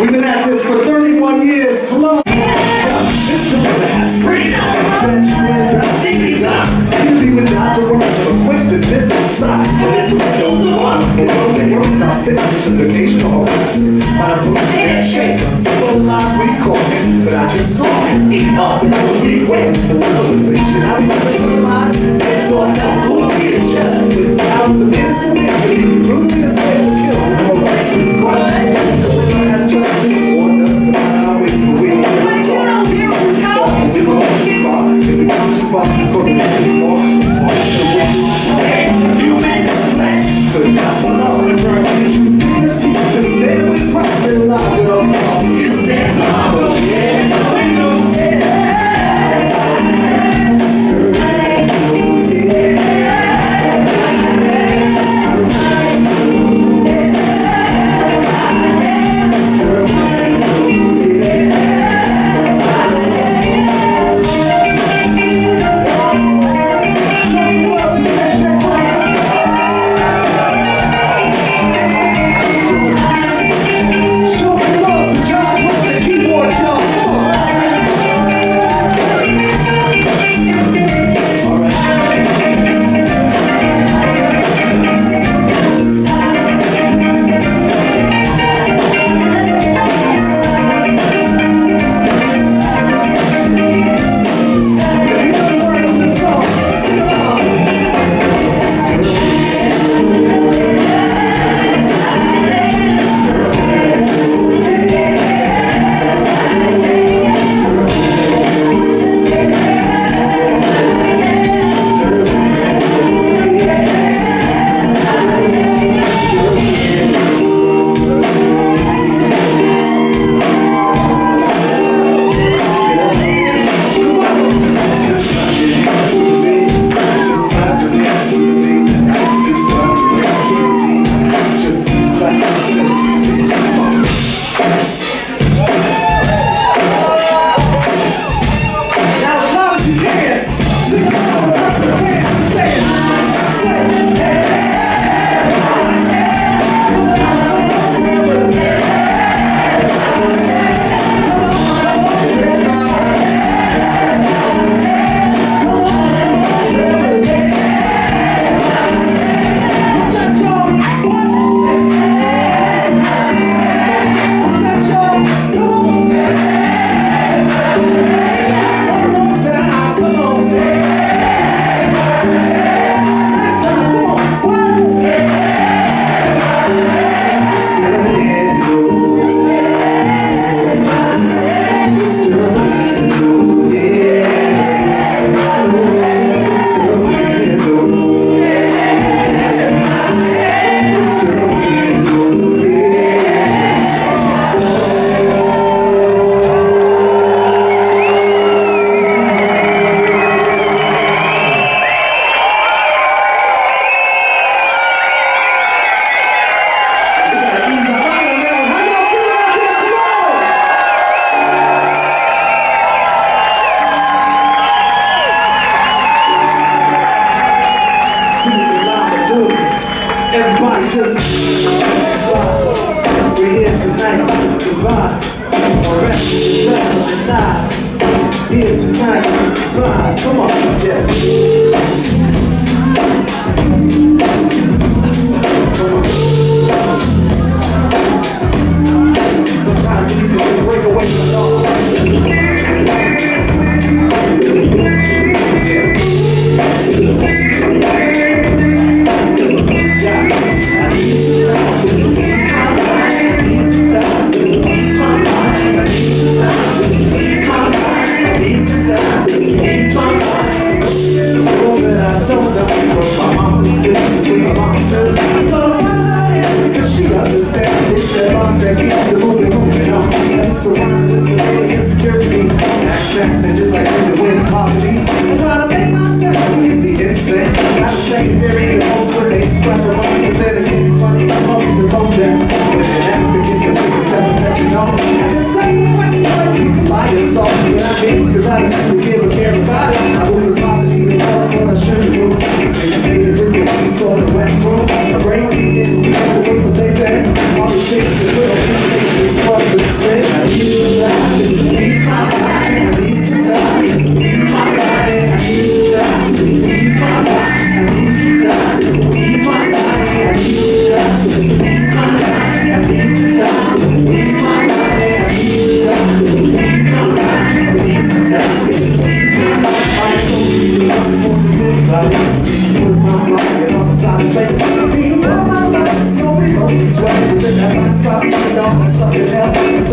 We've been at this for 31 years. Hello. System of mass freedom. Beauty without the words of a quick to distance side. But it's the windows of one. It's only words I'll sit in some occasional holes. But a police man chase on simple lies we call him. But I just saw him eat off the cold heat waste. The civilization I remember some lies. They saw that cool heat judge. With thousands of innocent men. Brutally as they were killed. The more races quiet. We're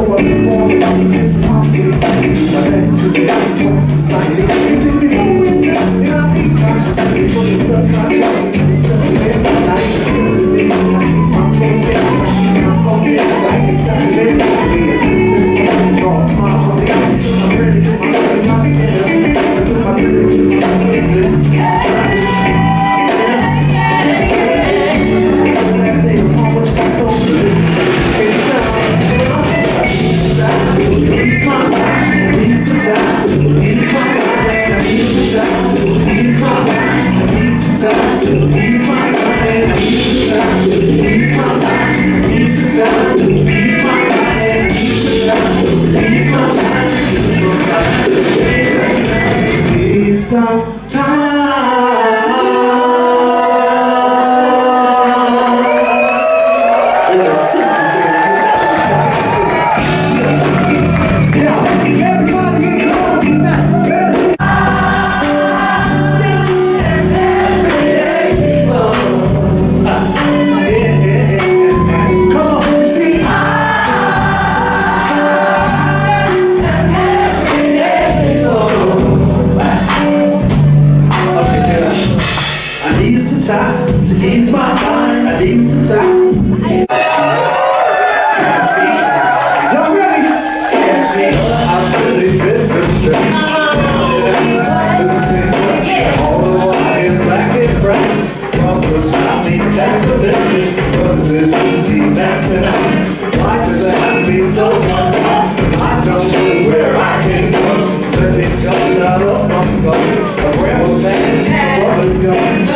so I perform like it's popular. My language is from society. Music is who is it, and I be conscious. I be fully subconscious. Something my life is something I keep my focus. I keep my focus. I keep something that I be a distance. I draw a smile from the eye to my pretty, my pretty, my inner sister to my pretty, my pretty. To ease my mind, I need some time. Y'all ready? I'm really good with this. Although I am black and friends, brothers, I mean, that's a business. Brothers is easy, that's an ass. Why does it have to be so intense? I don't know where I can go. The things comes out of my skull. A rebel man, brothers guns.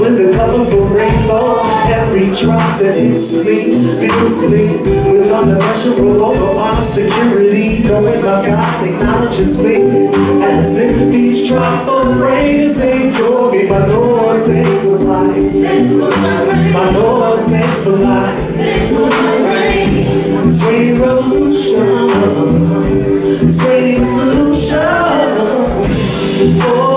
With the colorful rainbow, every drop that hits me fills me with unmeasurable security. Knowing my God acknowledges me, as if each drop of rain is a joy. My Lord, thanks for life. My Lord, thanks for life. It's raining revolution. It's raining solution. Oh.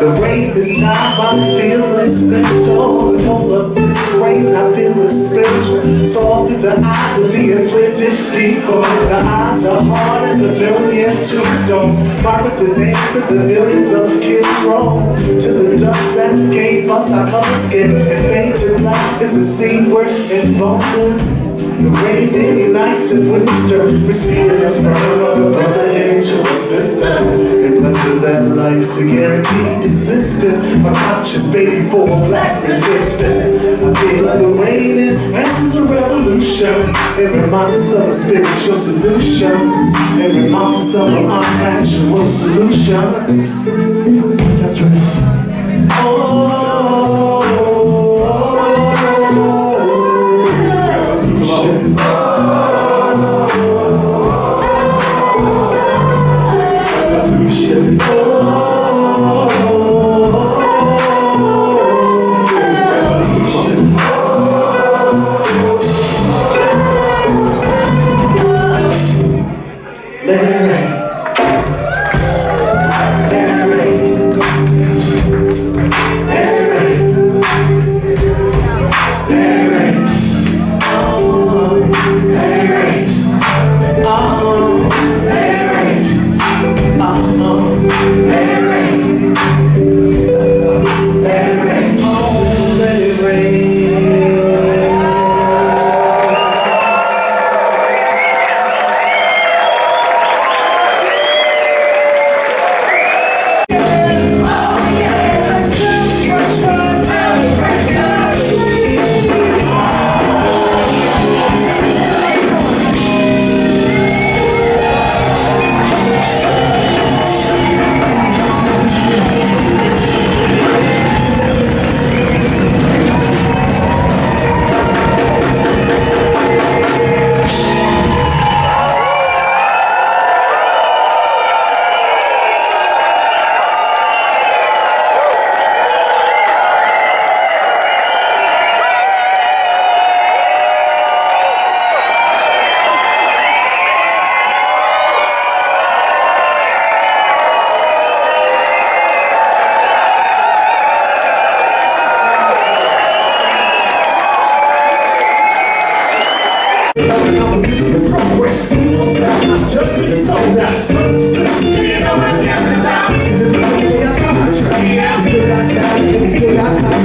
The rain this time, I feel it's mental. The cold of this rain, I feel the spiritual. Saw through the eyes of the afflicted people. The eyes are hard as a million tombstones. Marked the names of the millions of kids thrown to the dust that gave us our color skin. And fade to black is the seaward involved in. The way that unites and would stir, receiving us from a brother into a sister, and blessing that life to guaranteed existence. My conscious baby for black resistance. I feel like the rain and answers a revolution. It reminds us of a spiritual solution. It reminds us of an unnatural solution. That's right. Oh. Still got time,